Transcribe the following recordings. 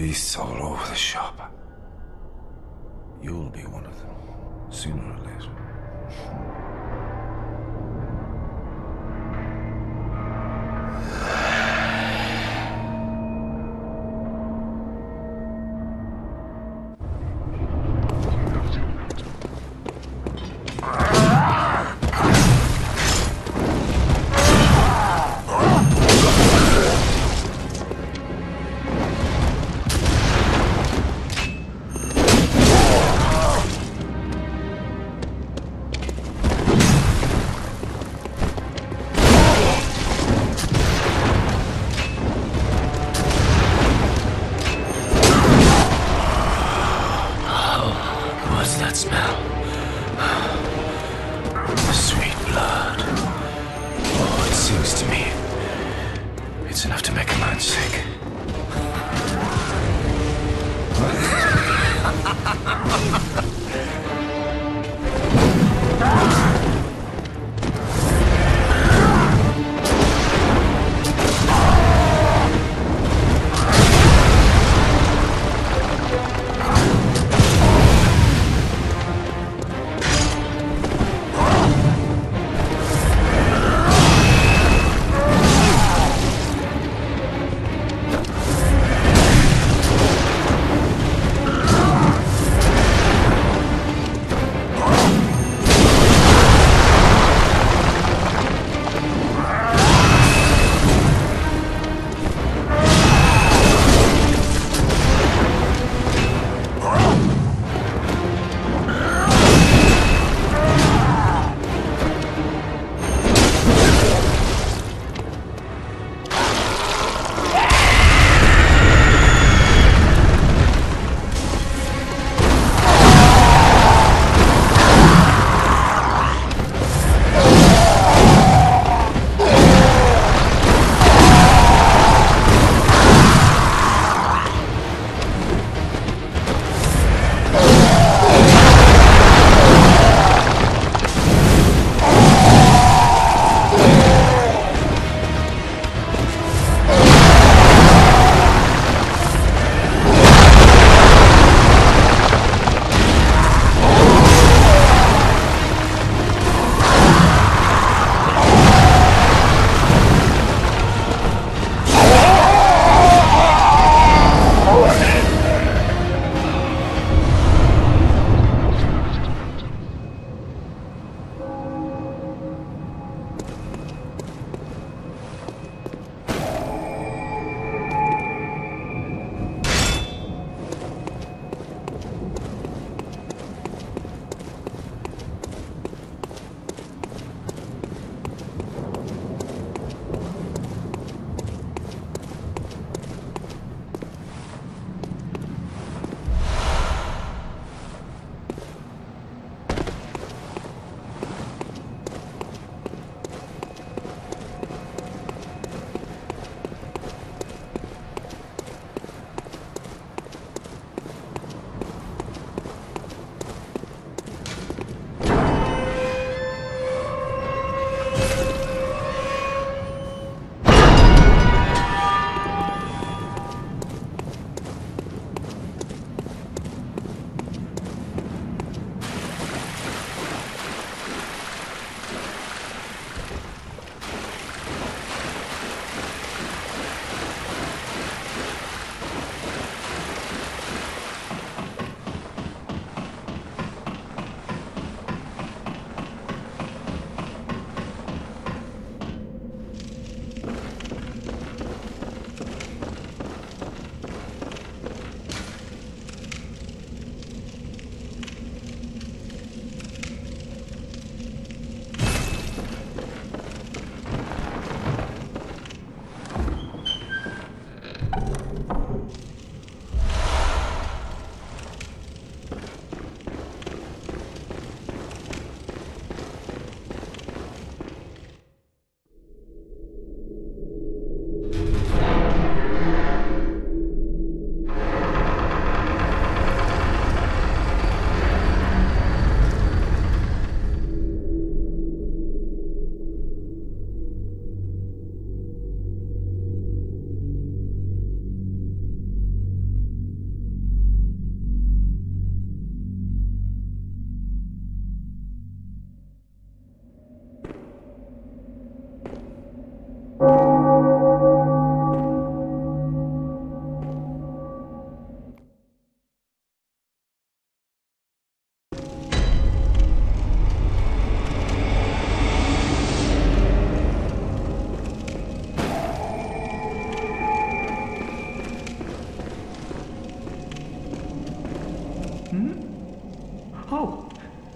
Beasts all over the shop. You'll be one of them, sooner or later.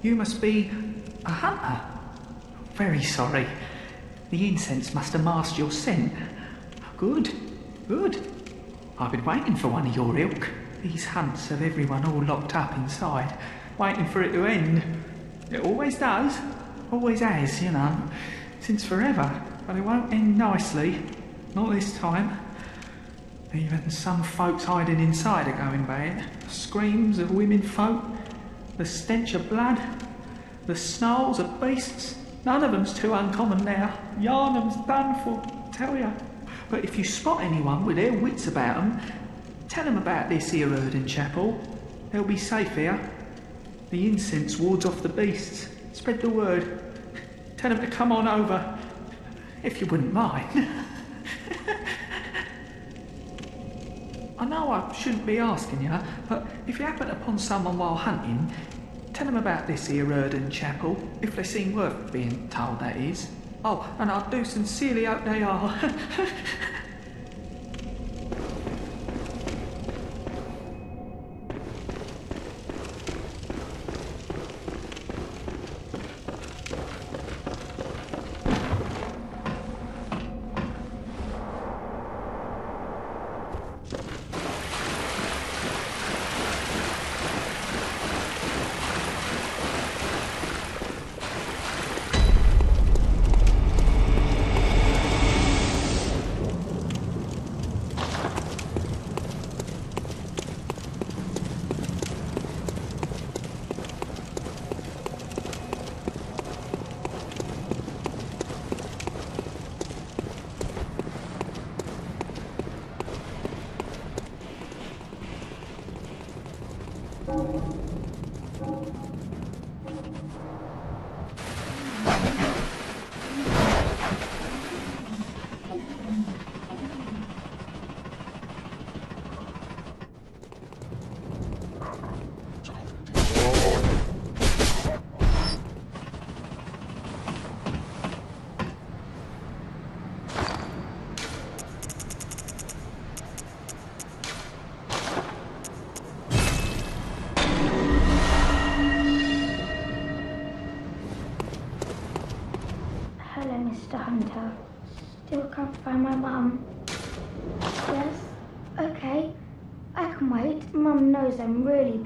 You must be a hunter. Very sorry. The incense must have masked your scent. Good, good. I've been waiting for one of your ilk. These hunts have everyone all locked up inside, waiting for it to end. It always does. Always has, you know. Since forever. But it won't end nicely. Not this time. Even some folks hiding inside are going bad. Screams of women folk. The stench of blood. The snarls of beasts. None of them's too uncommon now. Yarnham's done for, tell ya. But if you spot anyone with their wits about them, tell them about this here Erden Chapel. They'll be safe here. The incense wards off the beasts. Spread the word. Tell them to come on over. If you wouldn't mind. I know I shouldn't be asking you, but if you happen upon someone while hunting, tell them about this here Erden Chapel, if they seem worth being told, that is. Oh, and I do sincerely hope they are.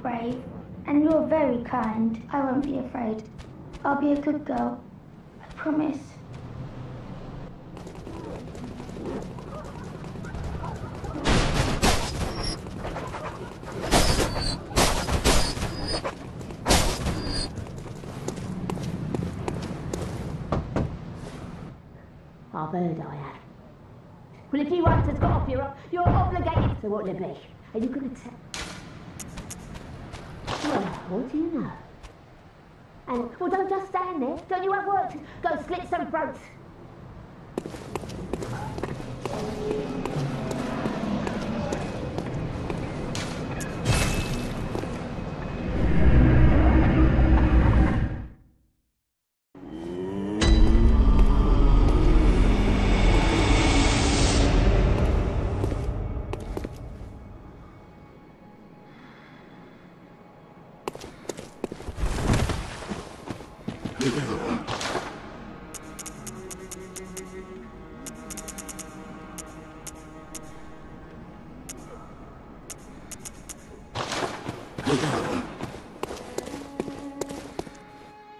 Brave, and you're very kind. I won't be afraid. I'll be a good girl. I promise. I've heard I have. Well, if you want to got off you're obligated to what to be. Are you going to tell? Well, what do you know? And, well, don't just stand there. Don't you have work? Go slit some throats.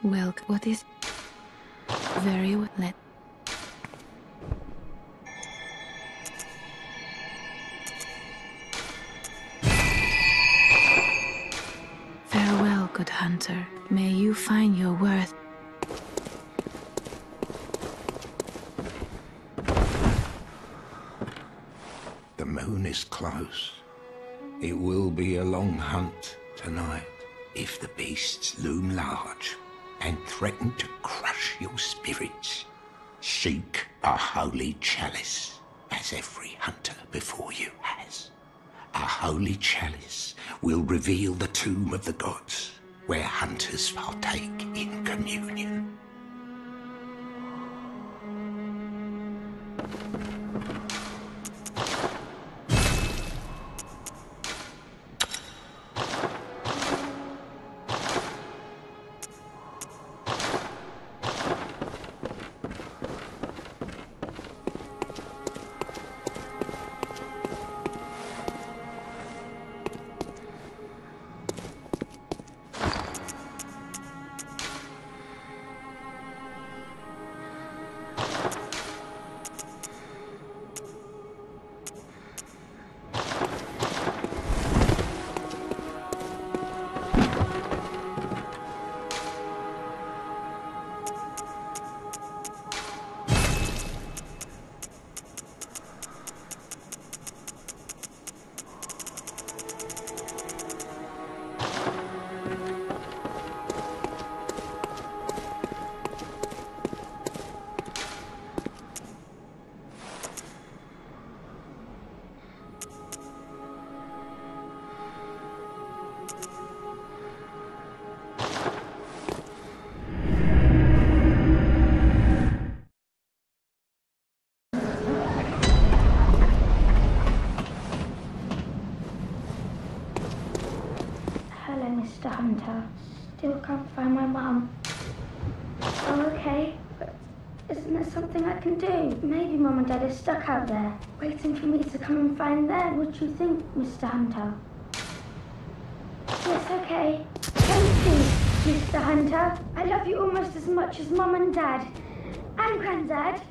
Well, what is very well let. Farewell, good hunter. May you find your worth. The moon is close. It will be a long hunt tonight. If the beasts loom large and threaten to crush your spirits, seek a holy chalice, as every hunter before you has. A holy chalice will reveal the tomb of the gods, where hunters partake in communion. can't find my mum. Oh, okay. But isn't there something I can do? Maybe Mum and Dad are stuck out there, waiting for me to come and find them. What do you think, Mr. Hunter? Yes, okay. Thank you, Mr. Hunter. I love you almost as much as Mum and Dad. And Granddad.